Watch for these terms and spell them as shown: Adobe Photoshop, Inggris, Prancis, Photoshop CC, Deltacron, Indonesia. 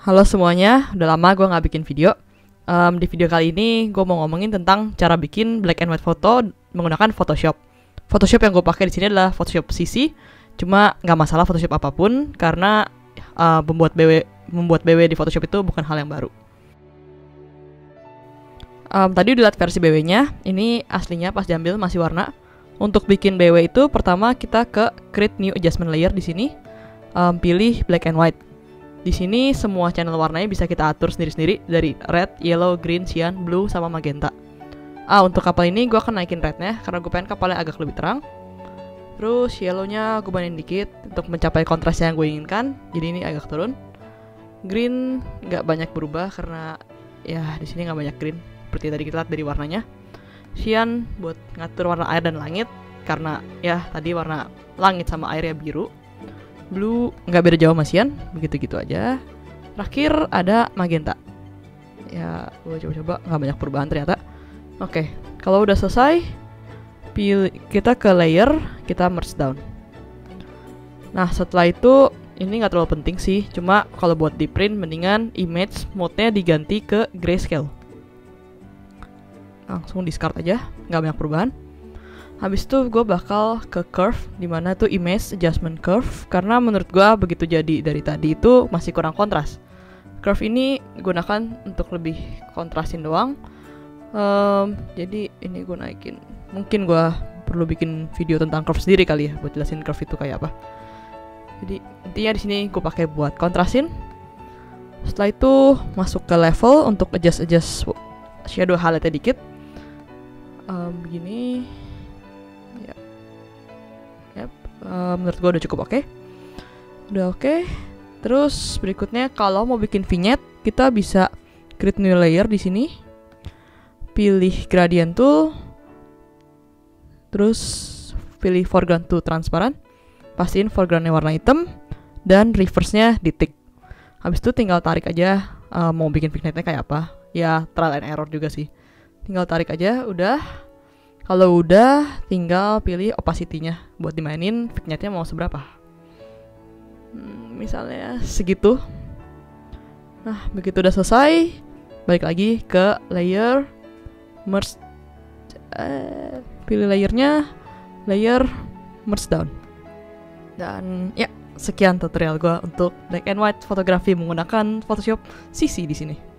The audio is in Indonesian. Halo semuanya, udah lama gue gak bikin video. Di video kali ini gue mau ngomongin tentang cara bikin black and white foto menggunakan Photoshop. Photoshop yang gue pakai di sini adalah Photoshop CC. Cuma gak masalah Photoshop apapun karena membuat BW di Photoshop itu bukan hal yang baru. Tadi udah lihat versi BW-nya. Ini aslinya pas diambil masih warna. Untuk bikin BW itu pertama kita ke Create New Adjustment Layer di sini. Pilih black and white. Di sini semua channel warnanya bisa kita atur sendiri-sendiri dari red, yellow, green, cyan, blue, sama magenta. Untuk kapal ini gue akan naikin rednya karena gue pengen kapalnya agak lebih terang. Terus yellownya gue bandingin dikit untuk mencapai kontras yang gue inginkan. Jadi ini agak turun. Green nggak banyak berubah karena ya di sini nggak banyak green. Seperti tadi kita lihat dari warnanya. Cyan buat ngatur warna air dan langit karena ya tadi warna langit sama airnya biru. Blue nggak beda jauh sama cyan, begitu-gitu aja. Terakhir ada magenta. Ya, gue coba-coba nggak banyak perubahan ternyata. Oke, kalau udah selesai, pilih kita ke layer, kita merge down. Nah, setelah itu ini nggak terlalu penting sih. Cuma kalau buat di print, mendingan image mode-nya diganti ke grayscale. Langsung discard aja, nggak banyak perubahan. Habis itu gue bakal ke curve, dimana tuh image adjustment curve, karena menurut gue begitu jadi dari tadi itu masih kurang kontras. Curve ini gunakan untuk lebih kontrasin doang. Jadi ini gue naikin. Mungkin gue perlu bikin video tentang curve sendiri kali ya, buat jelasin curve itu kayak apa. Jadi intinya di sini gue pakai buat kontrasin. Setelah itu masuk ke level untuk adjust shadow highlight-nya dikit. Begini. Menurut gue udah cukup oke. Udah oke. Terus berikutnya kalau mau bikin vignette, kita bisa create new layer di sini. Pilih gradient tool. Terus pilih foreground to transparent. Pastiin foregroundnya warna hitam dan reverse-nya di tick. Habis itu tinggal tarik aja mau bikin vignette-nya kayak apa. Ya trial and error juga sih. Tinggal tarik aja, udah. Kalau udah, tinggal pilih opacity-nya buat dimainin vignette-nya mau seberapa. Misalnya segitu. Nah, begitu udah selesai, balik lagi ke layer, merge, pilih layernya, layer merge down. Dan ya, sekian tutorial gue untuk black and white fotografi menggunakan Photoshop CC di sini.